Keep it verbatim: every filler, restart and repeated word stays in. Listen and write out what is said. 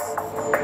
Gracias.